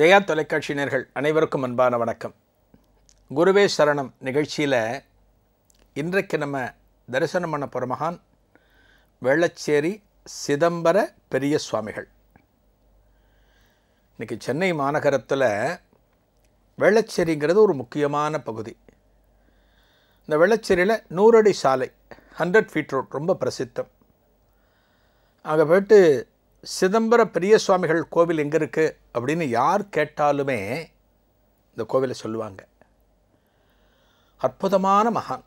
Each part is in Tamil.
ஜெயா தொலைக்காட்சி நேயர்கள் அனைவருக்கும் அன்பான வணக்கம். குருவே சரணம் நிகழ்ச்சியில் இன்றைக்கு நம்ம தரிசனம் பண்ண போகிற மகான் வேளச்சேரி சிதம்பர பெரிய சுவாமிகள். இன்றைக்கி சென்னை மாநகரத்தில் வேளச்சேரிங்கிறது ஒரு முக்கியமான பகுதி. இந்த வேளச்சேரியில் 100 அடி சாலை 100 ஃபீட் ரோட் ரொம்ப பிரசித்தம். அங்கே போய்ட்டு சிதம்பர பெரிய சுவாமிகள் கோவில் எங்கே இருக்குது அப்படின்னு யார் கேட்டாலுமே இந்த கோவிலை சொல்லுவாங்க. அற்புதமான மகான்.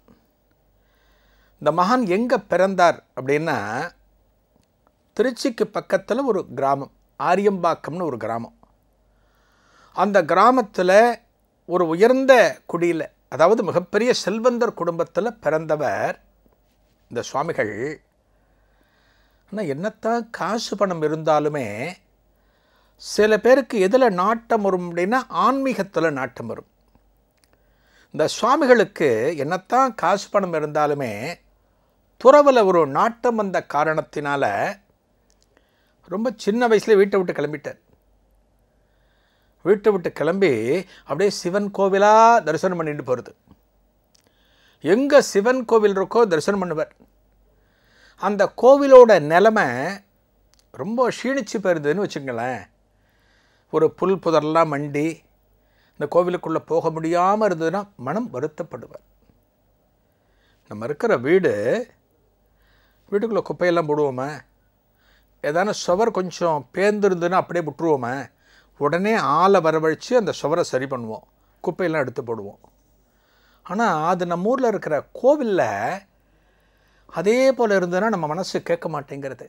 இந்த மகான் எங்கே பிறந்தார் அப்படின்னா திருச்சிக்கு பக்கத்தில் ஒரு கிராமம், ஆரியம்பாக்கம்னு ஒரு கிராமம். அந்த கிராமத்தில் ஒரு உயர்ந்த குடியில், அதாவது மிகப்பெரிய செல்வந்தர் குடும்பத்தில் பிறந்தவர் இந்த சுவாமிகள். ஆனால் என்னத்தான் காசு பணம் இருந்தாலுமே சில பேருக்கு எதில் நாட்டம் வரும் அப்படின்னா ஆன்மீகத்தில் நாட்டம் வரும். இந்த சுவாமிகளுக்கு என்னத்தான் காசு பணம் இருந்தாலுமே துறவில் ஒரு நாட்டம் வந்த காரணத்தினால ரொம்ப சின்ன வயசில் வீட்டை விட்டு கிளம்பிட்டார். வீட்டை விட்டு கிளம்பி அப்படியே சிவன் கோவிலாக தரிசனம் பண்ணிட்டு போகிறது. எங்கே சிவன் கோவில் இருக்கோ தரிசனம் பண்ணுவார். அந்த கோவிலோட நிலமை ரொம்ப க்ஷீணிச்சு போயிருதுன்னு வச்சுங்களேன். ஒரு புல் புதரெல்லாம் மண்டி இந்த கோவிலுக்குள்ளே போக முடியாமல் இருந்ததுன்னா மனம் வருத்தப்படுவார். நம்ம இருக்கிற வீட்டுக்குள்ளே குப்பையெல்லாம் போடுவோமே, ஏதான சுவர் கொஞ்சம் பேர்ந்துருந்துன்னா அப்படியே விட்டுருவோமே, உடனே ஆளை வரவழைச்சி அந்த சுவரை சரி பண்ணுவோம், குப்பையெல்லாம் எடுத்து போடுவோம். ஆனால் அது நம்ம ஊரில் இருக்கிற கோவிலில் அதே போல் இருந்ததுன்னா நம்ம மனசு கேட்க மாட்டேங்கிறது.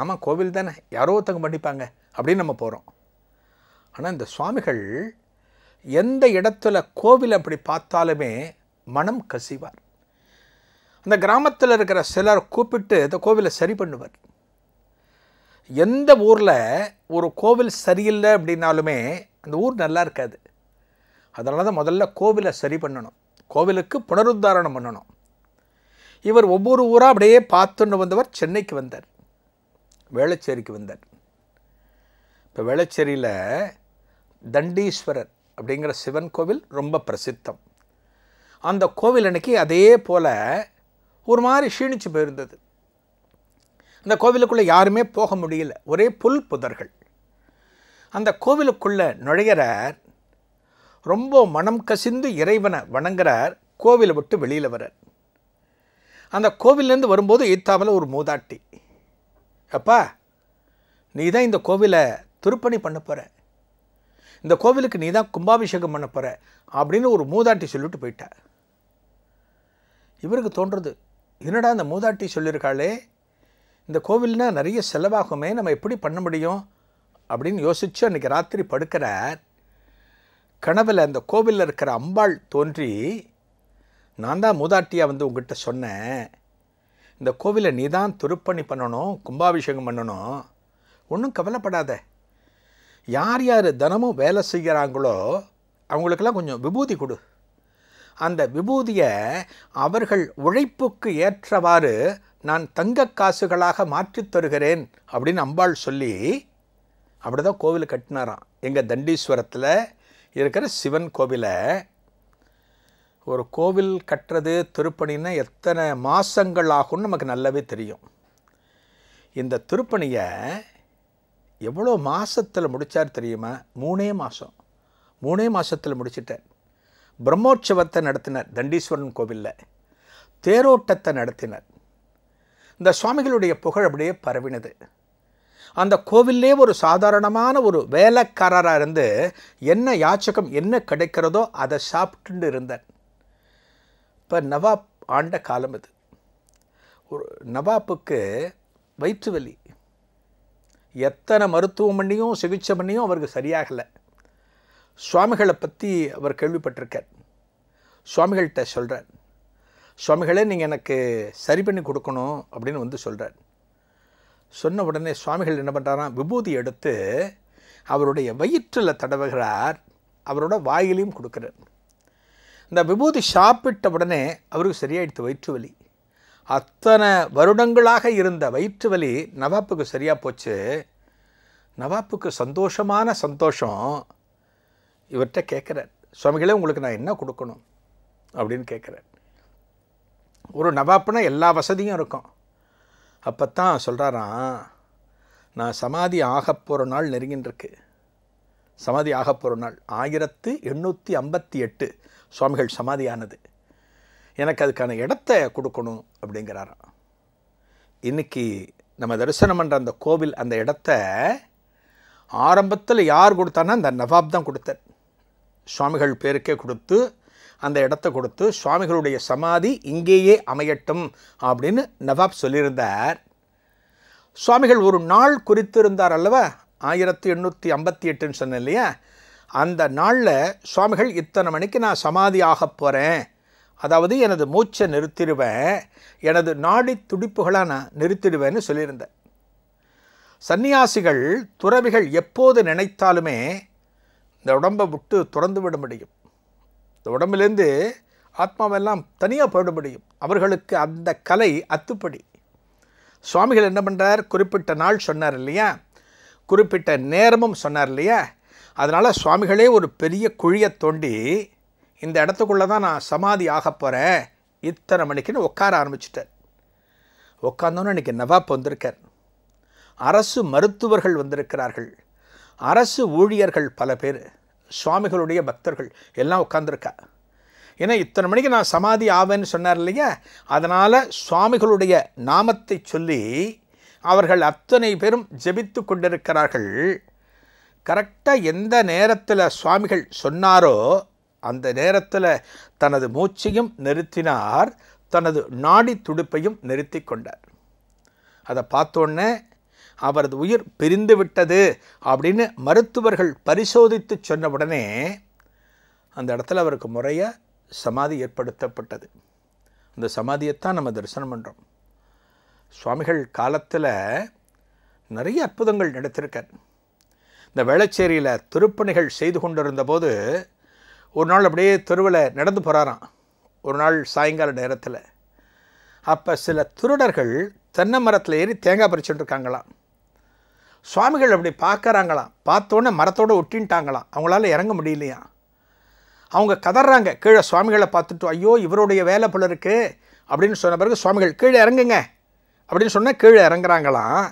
ஆமாம், கோவில் தானே, யாரோ ஒருத்தங்க பண்ணிப்பாங்க அப்படின்னு நம்ம போகிறோம். ஆனால் இந்த சுவாமிகள் எந்த இடத்துல கோவில் அப்படி பார்த்தாலுமே மனம் கசிவார். அந்த கிராமத்தில் இருக்கிற சிலர் கூப்பிட்டு இந்த கோவிலை சரி பண்ணுவார். எந்த ஊரில் ஒரு கோவில் சரியில்லை அப்படின்னாலுமே அந்த ஊர் நல்லா இருக்காது. அதனால தான் முதல்ல கோவிலை சரி பண்ணணும், கோவிலுக்கு புனருத்தாரணம் பண்ணணும். இவர் ஒவ்வொரு ஊராக அப்படியே பார்த்துன்னு வந்தவர். சென்னைக்கு வந்தார், வேளச்சேரிக்கு வந்தார். இப்போ வேளச்சேரியில் தண்டீஸ்வரர் அப்படிங்கிற சிவன் கோவில் ரொம்ப பிரசித்தம். அந்த கோவில் அன்றைக்கி அதே போல் ஒரு மாதிரி க்ஷீணிச்சு போயிருந்தது. அந்த கோவிலுக்குள்ளே யாருமே போக முடியல, ஒரே புல் புதர்கள். அந்த கோவிலுக்குள்ளே நுழையிறார், ரொம்ப மனம் கசிந்து இறைவனை வணங்குறார். கோவிலை விட்டு வெளியில் வர்றார். அந்த கோவிலேருந்து வரும்போது ஈத்தாவில் ஒரு மூதாட்டி, அப்பா நீ தான் இந்த கோவிலை திருப்பணி பண்ண போகிற, இந்த கோவிலுக்கு நீ தான் கும்பாபிஷேகம் பண்ண போகிற அப்படின்னு ஒரு மூதாட்டி சொல்லிட்டு போயிட்டா. இவருக்கு தோன்றுறது, என்னடா இந்த மூதாட்டி சொல்லியிருக்காளே, இந்த கோவில்னால் நிறைய செலவாகுமே, நம்ம எப்படி பண்ண முடியும் அப்படின்னு யோசித்து அன்றைக்கி ராத்திரி படுக்கிறார். கனவில் அந்த கோவிலில் இருக்கிற அம்பாள் தோன்றி, நான் தான் மூதாட்டியாக வந்து உங்ககிட்ட சொன்னேன், இந்த கோவிலை நீ தான் திருப்பணி பண்ணணும், கும்பாபிஷேகம் பண்ணணும், ஒன்றும் கவலைப்படாத, யார் யார் தினமும் வேலை செய்கிறாங்களோ அவங்களுக்கெல்லாம் கொஞ்சம் விபூதி கொடு, அந்த விபூதியை அவர்கள் உழைப்புக்கு ஏற்றவாறு நான் தங்க காசுகளாக மாற்றித் தருகிறேன் அப்படின்னு அம்பாள் சொல்லி அப்படி தான் கோவில் கட்டினாராம். எங்கள் தண்டீஸ்வரத்தில் இருக்கிற சிவன் கோவிலை ஒரு கோவில் கட்டுறது திருப்பணின்னா எத்தனை மாதங்கள் ஆகும்னு நமக்கு நல்லாவே தெரியும். இந்த திருப்பணியை எவ்வளோ மாதத்தில் முடித்தார் தெரியுமா? 3 மாதம். 3 மாதத்தில் முடிச்சிட்டார். பிரம்மோற்சவத்தை நடத்தினார், தண்டீஸ்வரன் கோவிலில் தேரோட்டத்தை நடத்தினார். இந்த சுவாமிகளுடைய புகழ் அப்படியே பரவினது. அந்த கோவிலே ஒரு சாதாரணமான ஒரு வேலைக்காரராக இருந்து என்ன யாச்சகம் என்ன கிடைக்கிறதோ அதை சாப்பிட்டு இருந்தார். இப்போ நவாப் ஆண்ட காலம் இது. ஒரு நவாப்புக்கு வயிற்று வலி, எத்தனை மருத்துவம் பண்ணியும் சிகிச்சை பண்ணியும் அவருக்கு சரியாகலை. சுவாமிகளை பற்றி அவர் கேள்விப்பட்டிருக்கார். சுவாமிகள்கிட்ட சொல்கிறார், சுவாமிகளே நீங்கள் எனக்கு சரி பண்ணி கொடுக்கணும் அப்படின்னு வந்து சொல்கிறார். சொன்ன உடனே சுவாமிகள் என்ன பண்ணுறாரா, விபூதி எடுத்து அவருடைய வயிற்றில் தடவுகிறார், அவரோட வாயிலையும் கொடுக்குறார். இந்த விபூதி சாப்பிட்ட உடனே அவருக்கு சரியாயிடுத்து வயிற்று வலி. அத்தனை வருடங்களாக இருந்த வயிற்று வலி நவாப்புக்கு சரியாக போச்சு. நவாப்புக்கு சந்தோஷமான சந்தோஷம். இவர்ட்ட கேக்குறார், சுவாமிகளே உங்களுக்கு நான் என்ன கொடுக்கணும் அப்படினு கேக்குறார். ஒரு நவாப்னா எல்லா வசதியும் இருக்கும். அப்பதான் சொல்றாராம், நான் சமாதி ஆக போற நாள் நெருங்கின்றிருக்கு. சமாதி ஆக போற நாள் 1858 சுவாமிகள் சமாதியானது. எனக்கு அதுக்கான இடத்தை கொடுக்கணும் அப்படிங்கிறாராம். இன்னைக்கு நம்ம தரிசனம் பண்ணுற அந்த கோவில், அந்த இடத்த ஆரம்பத்தில் யார் கொடுத்தான்னா அந்த நவாப் தான் கொடுத்தார். சுவாமிகள் பேருக்கே கொடுத்து அந்த இடத்த கொடுத்து சுவாமிகளுடைய சமாதி இங்கேயே அமையட்டும் அப்படின்னு நவாப் சொல்லியிருந்தார். சுவாமிகள் ஒரு நாள் குறித்து இருந்தார் அல்லவா, 1858ன்னு சொன்னேன் இல்லையா, அந்த நாளில் சுவாமிகள் இத்தனை மணிக்கு நான் சமாதி ஆக போகிறேன், அதாவது எனது மூச்சை நிறுத்திடுவேன், எனது நாடி துடிப்புகளாக நான் நிறுத்திடுவேன்னு சொல்லியிருந்தேன். சன்னியாசிகள் துறவிகள் எப்போது நினைத்தாலுமே இந்த உடம்பை விட்டு துறந்து விட முடியும், இந்த உடம்புலேருந்து ஆத்மாவெல்லாம் தனியாக போயிட முடியும். அவர்களுக்கு அந்த கலை அத்துப்படி. சுவாமிகள் என்ன பண்ணுறார், குறிப்பிட்ட நாள் சொன்னார் இல்லையா, குறிப்பிட்ட நேரமும் சொன்னார் இல்லையா, அதனால் சுவாமிகளே ஒரு பெரிய குழியை தோண்டி இந்த இடத்துக்குள்ளே தான் நான் சமாதி ஆக போகிறேன் இத்தனை மணிக்குன்னு உட்கார ஆரம்பிச்சிட்டார். உட்காந்தோன்னு இன்றைக்கி நவாப் வந்திருக்கார், அரசு மருத்துவர்கள் வந்திருக்கிறார்கள், அரசு ஊழியர்கள் பல பேர், சுவாமிகளுடைய பக்தர்கள் எல்லாம் உட்காந்துருக்கா. ஏன்னா இத்தனை மணிக்கு நான் சமாதி ஆவேன்னு சொன்னார் இல்லையா, அதனால் சுவாமிகளுடைய நாமத்தை சொல்லி அவர்கள் அத்தனை பேரும் ஜெபித்து கொண்டிருக்கிறார்கள். கரெக்டாக எந்த நேரத்தில் சுவாமிகள் சொன்னாரோ அந்த நேரத்தில் தனது மூச்சையும் நிறுத்தினார், தனது நாடி துடுப்பையும் நிறுத்தி கொண்டார். அதை பார்த்தோன்னே அவரது உயிர் பிரிந்து விட்டது அப்படின்னு மருத்துவர்கள் பரிசோதித்து சொன்ன உடனே அந்த இடத்துல அவருக்கு முறையாக சமாதி ஏற்படுத்தப்பட்டது. அந்த சமாதியைத்தான் நம்ம தரிசனம் பண்ணுறோம். சுவாமிகள் காலத்தில் நிறைய அற்புதங்கள் நடத்திருக்கார். இந்த வேளச்சேரியில் திருப்பணிகள் செய்து கொண்டிருந்த போது ஒரு நாள் அப்படியே தெருவில் நடந்து போகிறாராம். ஒரு நாள் சாயங்கால நேரத்தில் அப்போ சில திருடர்கள் தென்னை மரத்தில் ஏறி தேங்காய் பறிச்சுட்டுருக்காங்களாம். சுவாமிகள் அப்படி பார்க்குறாங்களாம், பார்த்தோன்னே மரத்தோடு ஒட்டின்ட்டாங்களாம், அவங்களால இறங்க முடியலையா. அவங்க கதறாங்க கீழே, சுவாமிகளை பார்த்துட்டு ஐயோ இவருடைய வேலை போல இருக்கு அப்படின்னு சொன்ன பிறகு சுவாமிகள் கீழே இறங்குங்க அப்படின்னு சொன்னால் கீழே இறங்குறாங்களாம்.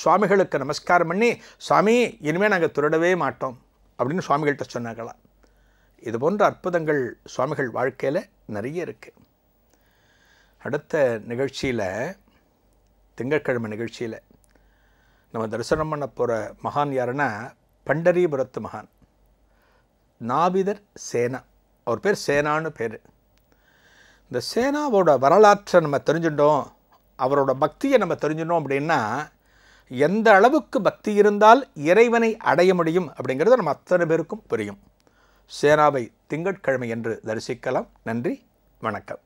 சுவாமிகளுக்கு நமஸ்காரம் பண்ணி சுவாமி இனிமேல் நாங்கள் திருடவே மாட்டோம் அப்படின்னு சுவாமிகள்கிட்ட சொன்னாங்களாம். இது போன்ற அற்புதங்கள் சுவாமிகள் வாழ்க்கையில் நிறைய இருக்குது. அடுத்த நிகழ்ச்சியில், திங்கட்கிழமை நிகழ்ச்சியில் நம்ம தரிசனம் பண்ண போகிற மகான் யாருன்னா பண்டரிபுரத்து மகான் நாபிதர் சேனா. அவர் பேர் சேனான்னு பேர். இந்த சேனாவோட வரலாற்றை நம்ம தெரிஞ்சுட்டோம், அவரோட பக்தியை நம்ம தெரிஞ்சுட்டோம் அப்படின்னா எந்த அளவுக்கு பக்தி இருந்தால் இறைவனை அடைய முடியும் அப்படிங்கிறது நம்ம அத்தனை பேருக்கும் புரியும். சேனாவை திங்கட்கிழமை என்று தரிசிக்கலாம். நன்றி, வணக்கம்.